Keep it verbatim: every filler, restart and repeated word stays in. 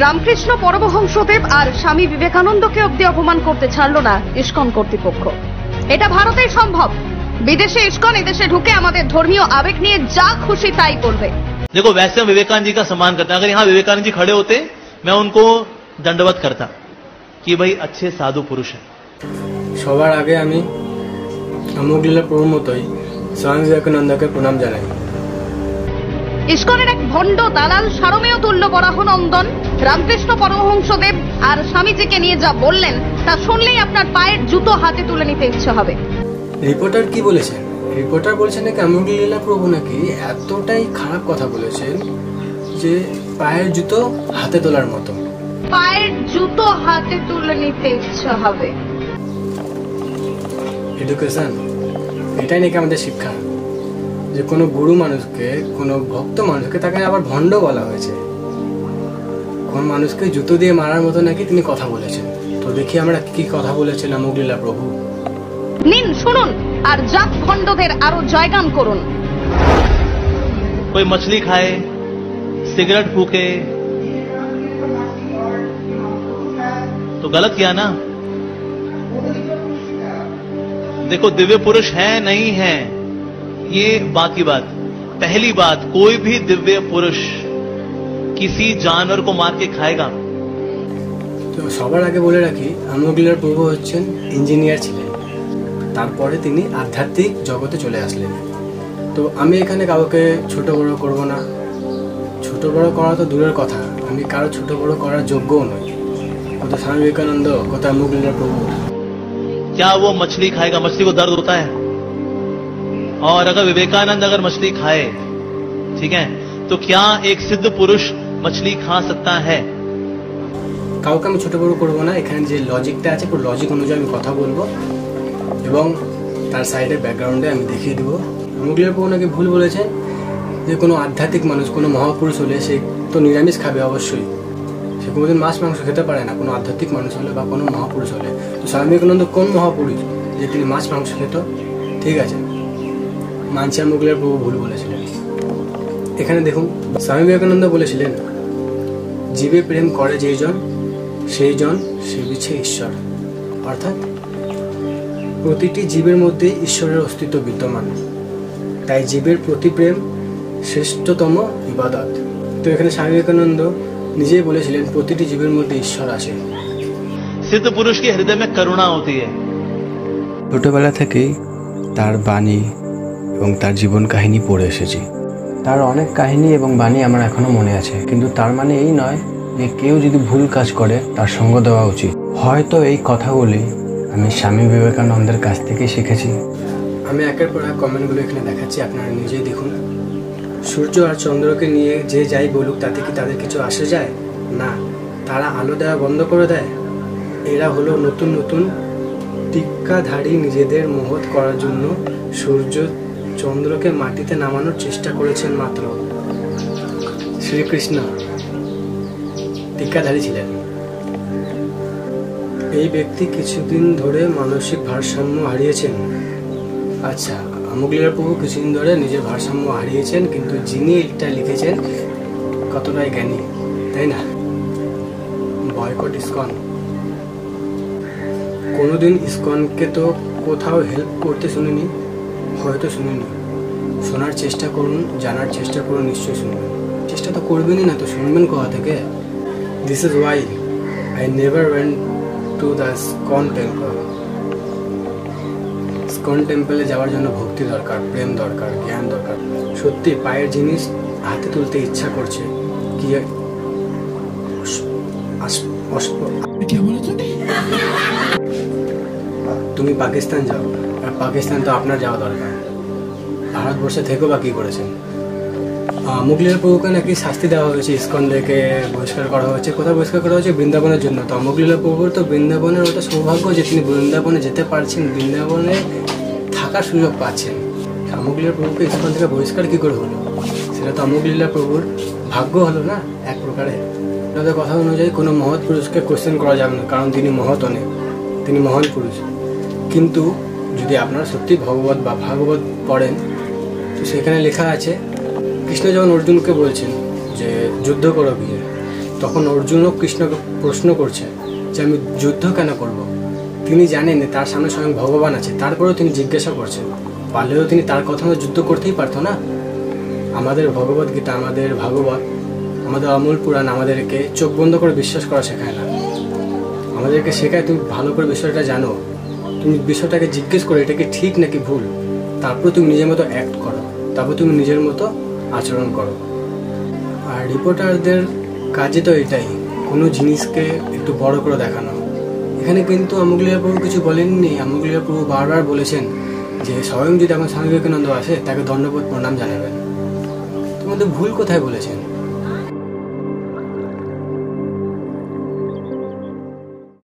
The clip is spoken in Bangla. रामकृष्ण परमहंसदेव और स्वामी विवेकानंद के अब्दि अपमान करते छाड़लो ना इस्कन कर्तृपक्ष। एटा भारते सम्भव, विदेशे इस्कन एदेशे ढुके आमादेर धर्मीय आवेग निये जा खुशी ताई करबे। देखो, वैसे हम विवेकानंद जी का सम्मान करते हैं। अगर यहाँ विवेकानंद जी खड़े होते मैं उनको दंडवत करता कि भाई अच्छे साधु पुरुष है। সবার আগে আমি আমোঘ লীলা প্রভুর মতোই স্বামী বিবেকানন্দকে প্রণাম জানাই। ইসকনের এক ভণ্ড দালাল সারমেয় তুল্য বরাহনন্দন রামকৃষ্ণ পরমহংসদেব আর স্বামীজিকে নিয়ে যা বললেন তা শুনলেই আপনার পায়ের জুতো হাতে তুলে নিতে ইচ্ছে হবে। রিপোর্টার কি বলেছে? রিপোর্টার বলেছেন নাকি আমোঘ লীলা প্রভু নাকি এতটাই খারাপ কথা বলেছেন যে পায়ের জুতো হাতে তোলার মতো। পায়ের জুতো হাতে তুলে নিতে ইচ্ছে হবে। এডুকেশন এটাই নাকি আমাদের শিক্ষা, যে কোনো গুরু মানুষকে, কোনো ভক্ত মানুষকে তাকে আবার ভণ্ড বলা হয়েছে, কোন মানুষকে জুতো দিয়ে মারার মতো নাকি তিনি কথা বলেছেন। তো দেখি আমরা কি কথা বলেছেন আমোঘ লীলা প্রভু। নিন, শুনুন আর জাত ভণ্ডদের আরো জয়গান করুন। कोई मछली खाए, सिगरेट फूके तो गलत किया ना। देखो, दिव्य पुरुष है नहीं है ये बात की बात। पहली बात, कोई भी दिव्य पुरुष किसी जानवर को मार के खाएगा। तो সবার আগে বলে রাখি আমোঘ লীলা প্রভু হচ্ছেন ইঞ্জিনিয়ার ছিলেন, তারপরে তিনি আধ্যাত্মিক জগতে চলে আসলেন। তো আমি এখানে কাউকে ছোট বড় করব না, ছোট বড় করা তো দূরের কথা, আমি কারো ছোট বড় করার যোগ্যও নই। কত স্বামী বিবেকানন্দ, কত আমোঘ লীলা প্রভু। क्या वो मछली खाएगा? मछली को दर्द होता है। और अगर विवेकानंद अगर मछली खाए, ठीक है, तो क्या एक सिद्ध पुरुष मछली खा सकता है? কাউকে আমি ছোট বড় করব না। এখানে যে লজিকটা আছে পুরো লজিক অনুযায়ী আমি কথা বলবো এবং তার সাইডে ব্যাকগ্রাউন্ডে আমি দেখিয়ে দেব। আমোঘ লীলা প্রভু নাকি ভুল বলেছেন যে কোনো আধ্যাত্মিক মানুষ, কোনো মহাপুরুষ হলে সে তো নিরামিষ খাবে অবশ্যই, সে কোনোদিন মাছ মাংস খেতে পারে না। কোনো আধ্যাত্মিক মানুষ হলে বা কোনো মহাপুরুষ হলে, তো স্বামী বিবেকানন্দ কোন মহাপুরুষ যে তিনি মাছ মাংস খেত? ঠিক আছে, মানছি আমোঘ লীলা প্রভু ভুল বলেছিলেন। এখানে দেখুন স্বামী বিবেকানন্দ বলেছিলেন, জীবে প্রেম করে যেইজন সেইজন সেবিছে ঈশ্বর। অর্থাৎ প্রতিটি জীবের মধ্যে ঈশ্বরের অস্তিত্ব বিদ্যমান, তাই জীবের প্রতি প্রেম শ্রেষ্ঠতম ইবাদত। তো এখানে স্বামী বিবেকানন্দ নিজেই বলেছিলেন প্রতিটি জীবের মধ্যে ঈশ্বর আছে। সিদ্ধ পুরুষ के हृदय में करुणा होती है। ছোটবেলা থেকেই তার বাণী এবং তার জীবন কাহিনী পড়ে এসেছি, তার অনেক কাহিনী এবং বাণী আমার এখনো মনে আছে। কিন্তু তার মানে এই নয় যে কেউ যদি ভুল কাজ করে তার সঙ্গ দেওয়া উচিত। হয়তো এই কথাগুলি আমি স্বামী বিবেকানন্দের কাছ থেকে শিখেছি। আমি একের পর এক কমেন্টগুলো এখানে দেখাচ্ছি, আপনারা নিজেই দেখুন। সূর্য আর চন্দ্রকে নিয়ে যে যাই বলুক তাতে কি তাদের কিছু আসে যায়? না, তারা আলো দেওয়া বন্ধ করে দেয়। এরা হলো নতুন নতুন টিক্কাধারী, নিজেদের মহৎ করার জন্য সূর্য চন্দ্রকে মাটিতে নামানোর চেষ্টা করেছেন মাত্র। শ্রীকৃষ্ণ টিক্কাধারী ছিলেন। এই ব্যক্তি কিছুদিন ধরে মানসিক ভারসাম্য হারিয়েছেন। আচ্ছা, আমোঘ লীলা প্রভু কিছুদিন ধরে নিজের ভারসাম্য হারিয়েছেন, কিন্তু যিনি এটা লিখেছেন কতটাই জ্ঞানী, তাই না? বয়কট ইসকন। কোনোদিন ইসকনকে তো কোথাও হেল্প করতে শুনিনি, হয়তো শুনিনি। শোনার চেষ্টা করুন, জানার চেষ্টা করুন, নিশ্চয়ই শুনবেন। চেষ্টা তো করবেনই না, তো শুনবেন কোথা থেকে? This is why I never went to the ISKCON temple. ISKCON টেম্পলে যাওয়ার জন্য ভক্তি দরকার, প্রেম দরকার, জ্ঞান দরকার। সত্যি পায়ের জিনিস হাতে তুলতে ইচ্ছা করছে। কি তুমি পাকিস্তান যাও, আর পাকিস্তান তো আপনার যাওয়া দরকার, ভারতবর্ষে থেকেও বা কী করেছেন? আমোঘ লীলা প্রভুকে নাকি শাস্তি দেওয়া হয়েছে, ইসকনদেরকে বহিষ্কার করা হয়েছে। কোথায় বহিষ্কার করা হয়েছে? বৃন্দাবনের জন্য। তো আমোঘ লীলা প্রভুর তো বৃন্দাবনের ওটা সৌভাগ্য যে তিনি বৃন্দাবনে যেতে পারছেন, বৃন্দাবনে থাকার সুযোগ পাচ্ছেন। আমোঘ লীলা প্রভুকে ইসকন থেকে বহিষ্কার কী করে হলো? সেটা তো আমোঘ লীলা প্রভুর ভাগ্য হলো না এক প্রকারে। তাদের কথা অনুযায়ী কোনো মহৎ পুরুষকে কোয়েশ্চেন করা যাবে না, কারণ তিনি মহৎ অনেক, তিনি মহান পুরুষ। কিন্তু যদি আপনারা সত্যি ভগবত বা ভাগবত পড়েন, তো সেখানে লেখা আছে কৃষ্ণ যখন অর্জুনকে বলছেন যে যুদ্ধ করো গিয়ে, तखन अर्जुन कृष्ण के प्रश्न कर युद्ध केन करब जानें तार सामने स्वयं भगवान आछे तारपरेओ जिज्ञासा करछेन तार कथा युद्ध करते ही पारतो ना। आमादेर भगवत गीता आमादेर भागवत आमादेर अमूल पुराण आमादेरके चोख बंद करे विश्वास करा शेखाय ना आमादेरके शेखाय तुमि भालो करे विषयटा जानो तुमि विषयटाके जिज्ञेस करो एटा कि ठीक नाकि भूल तारपर तुमि निजेर मतो एक्ट करो तारपर तुमि निजेर मतो आचरण करो। आर रिपोर्टारदेर काजे तो एटाई कोनो जिनिसके एकटु बड़ो करे देखानो। एखाने किन्तु আমোঘ লীলা প্রভু किछु बोलेननि। আমোঘ লীলা প্রভু बारबार बोलेछेन जे स्वयं यदि एखन स्वामी विवेकानंद आसे ताके दण्डबोध प्रणाम जानाबेन। আমাদের ভুল কোথায় বলেছেন।